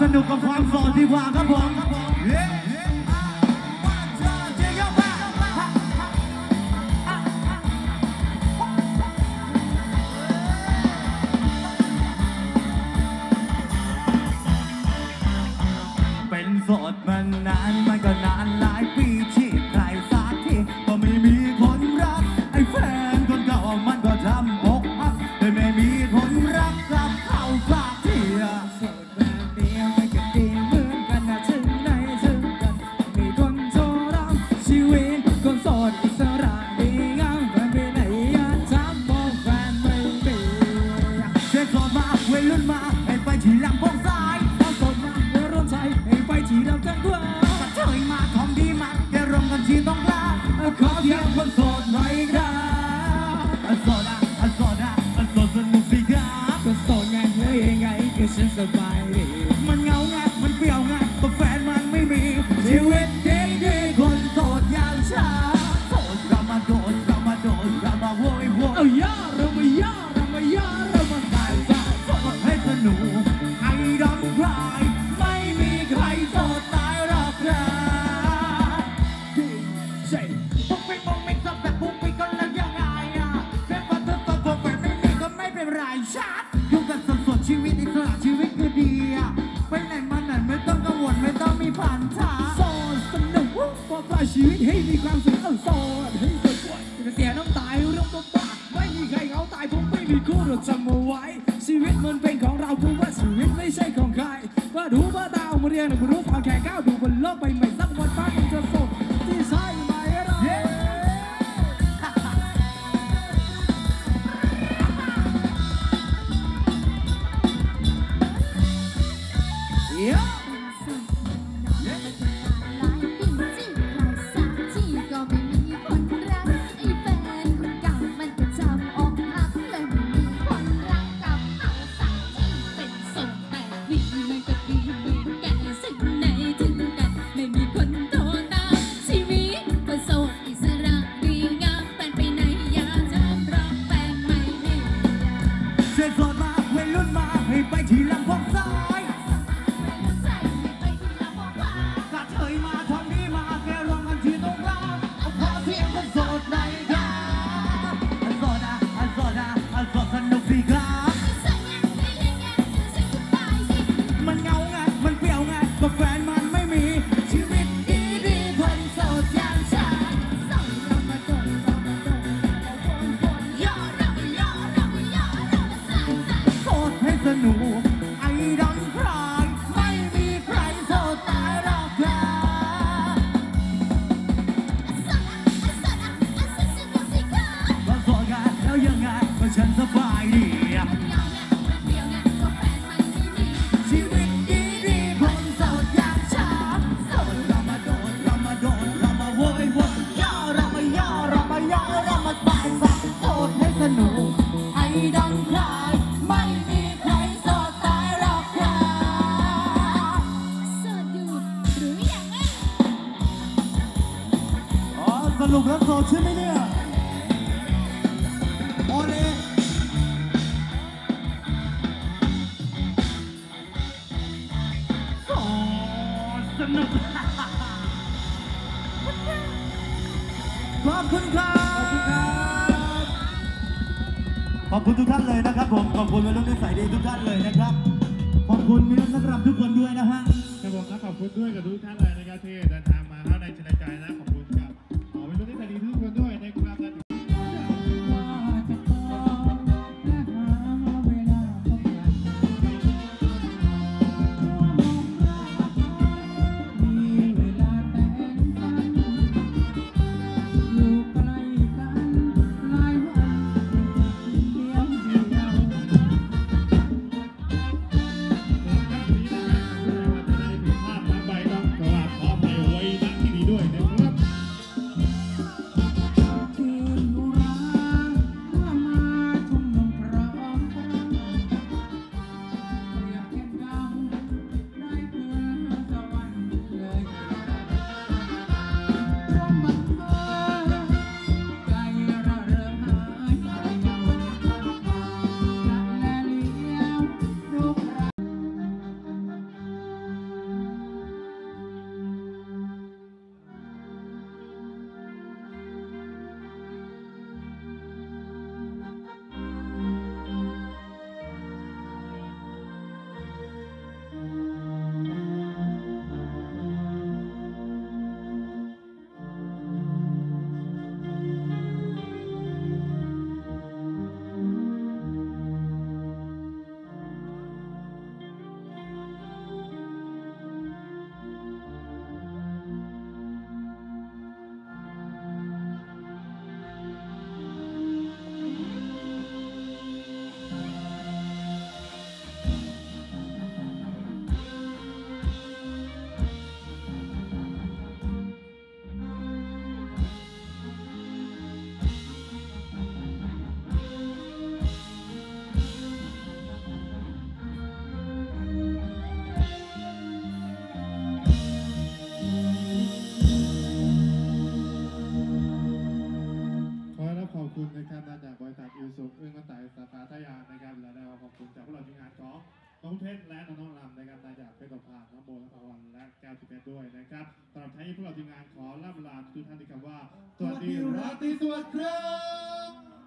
สนุกกับความโสดดีกว่าครับผมเป็นโสดมานานมันก็นานหลายปีที่ใครสักทีก็ไม่มีคนรักไอ้แฟนคนเก่ามันก็ทำอกหักแต่ไม่มีคนรักกลับเข้าปากที่ฉันสบายดีมันเงางัดมันเปรี้ยวงัดแต่แฟนมันไม่มีชีวิตดีดีคนโสดอย่างฉันโสดเรามาโดดเรามาโดดเรามาโวยโวยเอาย่าเรามาย่าเรามาย่าเรามาใส่ใส่โสดให้สนุกไอ้ดำพลายไม่มีใครโสดตายหรอกนะใช่ปุ๊บปิ๊บปุ๊บปิ๊บสับแบบปุ๊บปิ๊บก็แล้วยังไงอ่ะแฟนมันต้องตัวตัวแฟนไม่มีก็ไม่เป็นไรชัดอยู่กันสดชีวิตชีวิตคือดีอะไปไหนมาไหนไม่ต้องกังวลไม่ต้องมีผ่านทางโสดสนุกปลอดภัยชีวิตให้มีความสุขโสดให้สดจะเสียน้ำตายเรื่องตัวปากไม่มีใครเขาตายผมไม่มีคู่หรอกจำเอาไว้ชีวิตมันเป็นของเราเพราะว่าชีวิตไม่ใช่ของใครว่าดูว่าดาวมาเรียนคุณรู้ความแข่งก้าวดูบนโลกใบใหม่สักวันฟ้าคงจะสดที่ใช่ไหมเราสนุกแล้วโสดใช่ไหมเนี่ยโอเลโสดสนุกขอบคุณครับขอบคุณทุกท่านเลยนะครับผมขอบคุณวัยรุ่นนิสัยดีทุกท่านเลยนะครับขอบคุณมิตรสำหรับทุกคนด้วยนะฮะครับผมขอบคุณด้วยกับทุกท่านเลยนะครับที่เดินทางมาเข้าในจิตใจนะขอบคุณครับ เอื้องกันต่ายสาขาชายาในการและได้ขอบคุณจากพวกเราทีมงานของน้องเพชรและน้องลำในการตายจากเพชรประภาน้องโบและพวันและแก้วทิพย์ด้วยนะครับสำหรับท้ายนี้พวกเราทีมงานขอลาเวลาทุกท่านด้วยคำว่าสวัสดีราตรีสวัสดิ์ครับ